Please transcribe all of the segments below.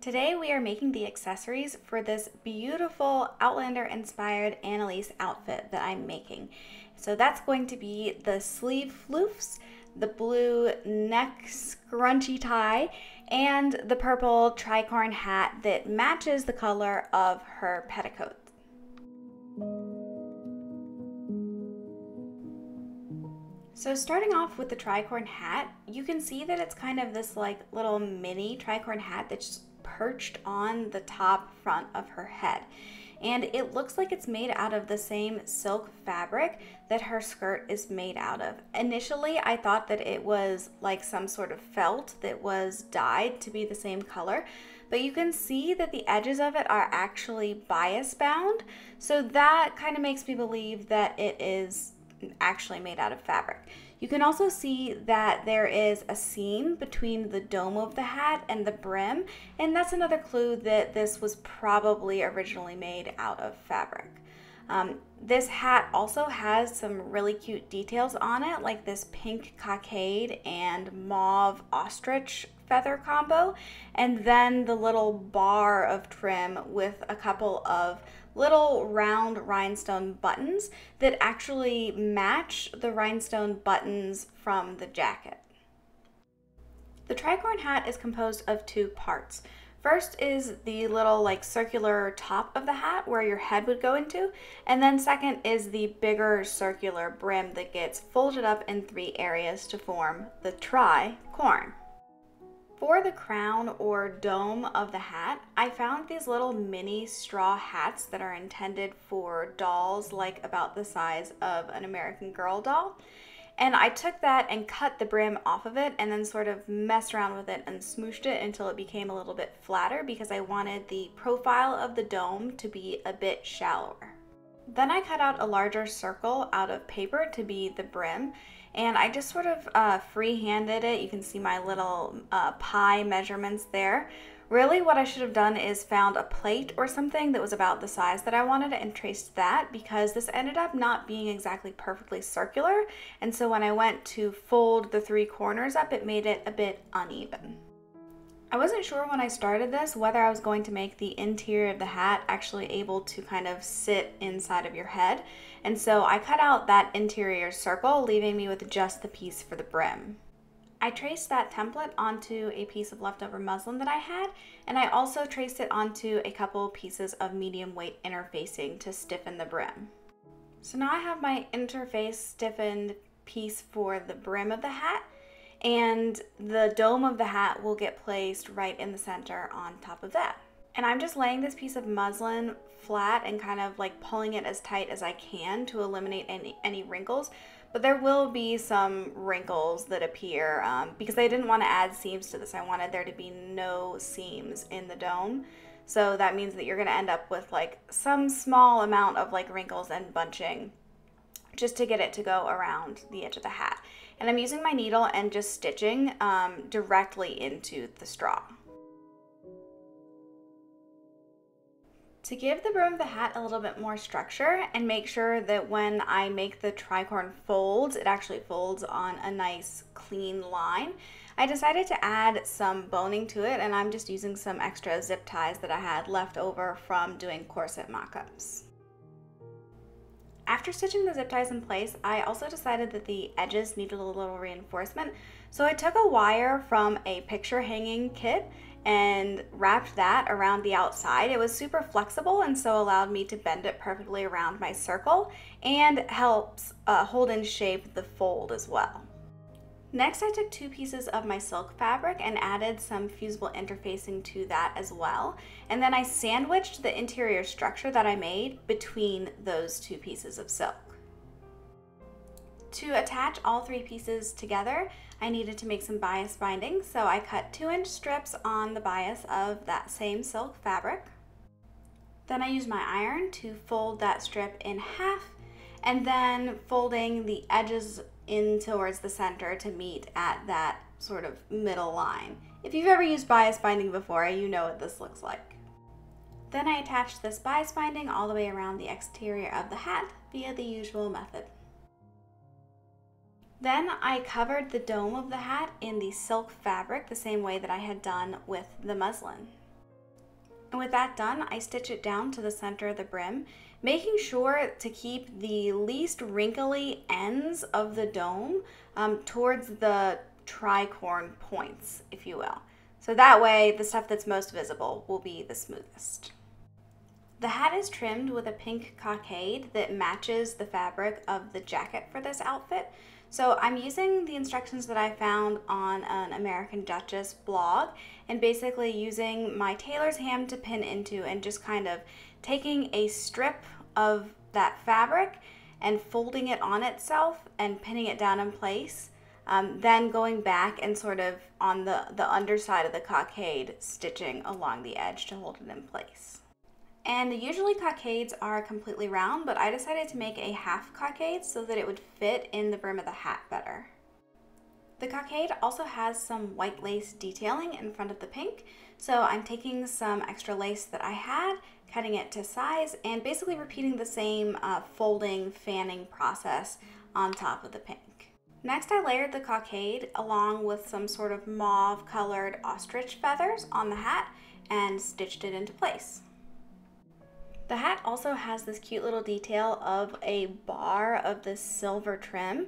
Today we are making the accessories for this beautiful Outlander-inspired Annalise outfit that I'm making. So that's going to be the sleeve floofs, the blue neck scrunchy tie, and the purple tricorn hat that matches the color of her petticoat. So starting off with the tricorn hat, you can see that it's kind of this like little mini tricorn hat that's perched on the top front of her head. And it looks like it's made out of the same silk fabric that her skirt is made out of. Initially, I thought that it was like some sort of felt that was dyed to be the same color, but you can see that the edges of it are actually bias bound. So that kind of makes me believe that it is actually made out of fabric. You can also see that there is a seam between the dome of the hat and the brim, and that's another clue that this was probably originally made out of fabric. This hat also has some really cute details on it, like this pink cockade and mauve ostrich feather combo, and then the little bar of trim with a couple of little round rhinestone buttons that actually match the rhinestone buttons from the jacket. The tricorn hat is composed of two parts. First is the little like circular top of the hat where your head would go into, and then second is the bigger circular brim that gets folded up in three areas to form the tricorn. For the crown or dome of the hat, I found these little mini straw hats that are intended for dolls, like about the size of an American Girl doll. And I took that and cut the brim off of it and then sort of messed around with it and smooshed it until it became a little bit flatter because I wanted the profile of the dome to be a bit shallower. Then I cut out a larger circle out of paper to be the brim, and I just sort of free-handed it. You can see my little pie measurements there. Really what I should have done is found a plate or something that was about the size that I wanted and traced that, because this ended up not being exactly perfectly circular, and so when I went to fold the three corners up, it made it a bit uneven. I wasn't sure when I started this whether I was going to make the interior of the hat actually able to kind of sit inside of your head, and so I cut out that interior circle, leaving me with just the piece for the brim. I traced that template onto a piece of leftover muslin that I had, and I also traced it onto a couple pieces of medium weight interfacing to stiffen the brim. So now I have my interface stiffened piece for the brim of the hat, and the dome of the hat will get placed right in the center on top of that. And I'm just laying this piece of muslin flat and kind of like pulling it as tight as I can to eliminate any wrinkles, but there will be some wrinkles that appear because I didn't want to add seams to this. I wanted there to be no seams in the dome. So that means that you're going to end up with like some small amount of like wrinkles and bunching just to get it to go around the edge of the hat. And I'm using my needle and just stitching directly into the straw. To give the brim of the hat a little bit more structure and make sure that when I make the tricorn folds, it actually folds on a nice clean line, I decided to add some boning to it, and I'm just using some extra zip ties that I had left over from doing corset mock-ups. After stitching the zip ties in place, I also decided that the edges needed a little reinforcement, so I took a wire from a picture hanging kit and wrapped that around the outside. It was super flexible and so allowed me to bend it perfectly around my circle and helps hold in shape the fold as well. Next, I took two pieces of my silk fabric and added some fusible interfacing to that as well. And then I sandwiched the interior structure that I made between those two pieces of silk. To attach all three pieces together, I needed to make some bias binding, so I cut 2-inch strips on the bias of that same silk fabric. Then I used my iron to fold that strip in half, and then folding the edges in towards the center to meet at that sort of middle line. If you've ever used bias binding before, you know what this looks like. Then I attached this bias binding all the way around the exterior of the hat via the usual method. Then I covered the dome of the hat in the silk fabric the same way that I had done with the muslin. And with that done, I stitch it down to the center of the brim, making sure to keep the least wrinkly ends of the dome towards the tricorn points, if you will. So that way, the stuff that's most visible will be the smoothest. The hat is trimmed with a pink cockade that matches the fabric of the jacket for this outfit. So I'm using the instructions that I found on an American Duchess blog and basically using my tailor's ham to pin into and just kind of taking a strip of that fabric and folding it on itself and pinning it down in place. Then going back and sort of on the underside of the cockade, stitching along the edge to hold it in place. And usually cockades are completely round, but I decided to make a half cockade so that it would fit in the brim of the hat better. The cockade also has some white lace detailing in front of the pink, so I'm taking some extra lace that I had, cutting it to size, and basically repeating the same folding, fanning process on top of the pink. Next, I layered the cockade along with some sort of mauve colored ostrich feathers on the hat and stitched it into place. The hat also has this cute little detail of a bar of this silver trim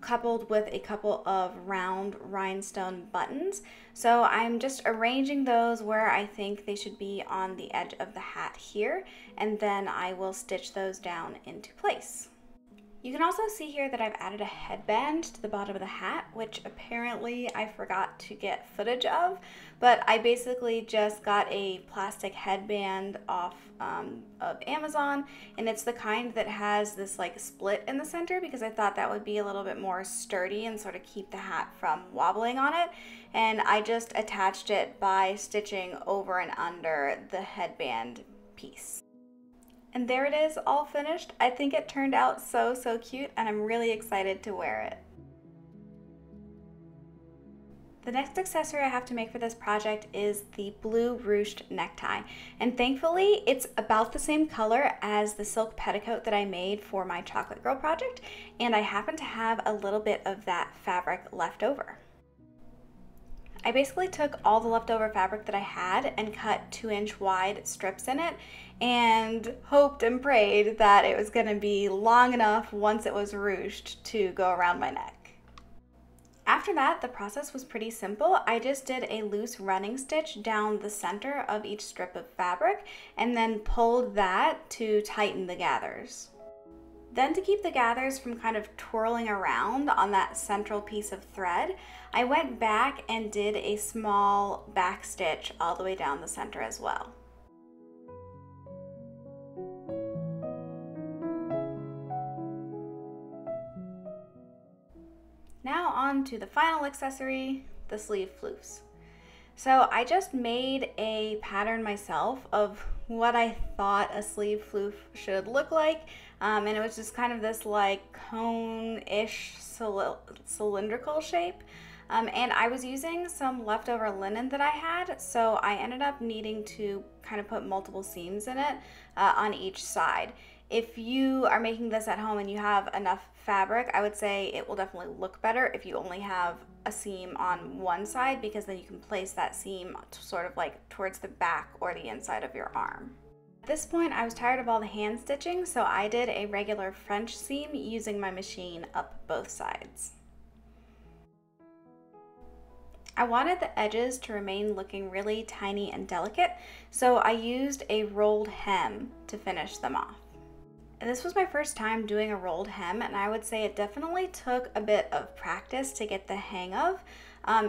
coupled with a couple of round rhinestone buttons. So I'm just arranging those where I think they should be on the edge of the hat here, and then I will stitch those down into place. You can also see here that I've added a headband to the bottom of the hat, which apparently I forgot to get footage of, but I basically just got a plastic headband off of Amazon, and it's the kind that has this like split in the center because I thought that would be a little bit more sturdy and sort of keep the hat from wobbling on it, and I just attached it by stitching over and under the headband piece. And there it is, all finished. I think it turned out so, so cute, and I'm really excited to wear it. The next accessory I have to make for this project is the blue ruched necktie. And thankfully, it's about the same color as the silk petticoat that I made for my Chocolate Girl project, and I happen to have a little bit of that fabric left over. I basically took all the leftover fabric that I had and cut 2-inch wide strips in it and hoped and prayed that it was going to be long enough once it was ruched to go around my neck. After that, the process was pretty simple. I just did a loose running stitch down the center of each strip of fabric and then pulled that to tighten the gathers. Then to keep the gathers from kind of twirling around on that central piece of thread, I went back and did a small back stitch all the way down the center as well. Now on to the final accessory, the sleeve floofs. So I just made a pattern myself of what I thought a sleeve floof should look like, and it was just kind of this like cone-ish cylindrical shape, and I was using some leftover linen that I had, so I ended up needing to kind of put multiple seams in it on each side. If you are making this at home and you have enough fabric, I would say it will definitely look better if you only have a seam on one side, because then you can place that seam sort of like towards the back or the inside of your arm. At this point, I was tired of all the hand stitching, so I did a regular French seam using my machine up both sides. I wanted the edges to remain looking really tiny and delicate, so I used a rolled hem to finish them off. This was my first time doing a rolled hem, and I would say it definitely took a bit of practice to get the hang of.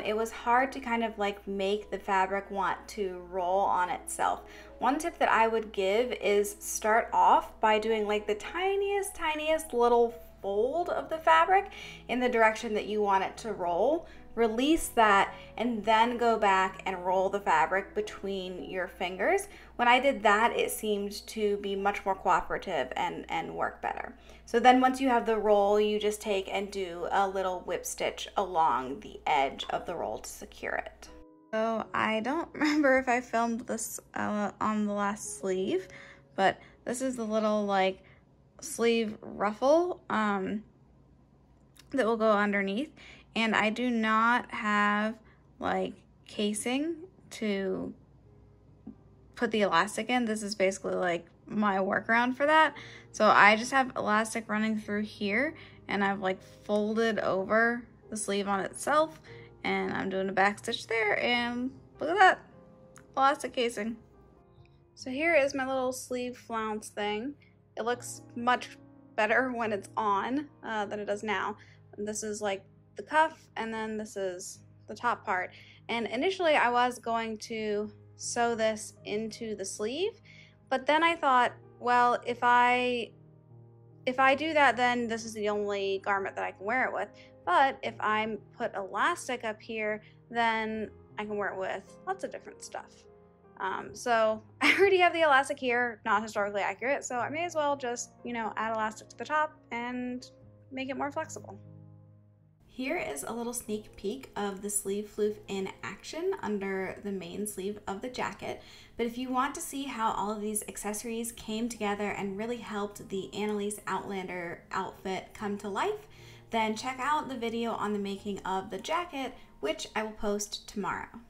It was hard to kind of like make the fabric want to roll on itself. One tip that I would give is start off by doing like the tiniest little fold of the fabric in the direction that you want it to roll. Release that, and then go back and roll the fabric between your fingers. When I did that, it seemed to be much more cooperative and work better. So then once you have the roll, you just take and do a little whip stitch along the edge of the roll to secure it. So I don't remember if I filmed this on the last sleeve, but this is the little like sleeve ruffle that will go underneath. And I do not have like casing to put the elastic in, this is basically like my workaround for that. So I just have elastic running through here, and I've like folded over the sleeve on itself, and I'm doing a back stitch there, and look at that, elastic casing. So here is my little sleeve flounce thing. It looks much better when it's on than it does now. This is like the cuff, and then this is the top part. And initially I was going to sew this into the sleeve, but then I thought, well, if I do that, then this is the only garment that I can wear it with. But if I put elastic up here, then I can wear it with lots of different stuff. So I already have the elastic here, not historically accurate, so I may as well just, you know, add elastic to the top and make it more flexible. Here is a little sneak peek of the sleeve floof in action under the main sleeve of the jacket. But if you want to see how all of these accessories came together and really helped the Annalise Outlander outfit come to life, then check out the video on the making of the jacket, which I will post tomorrow.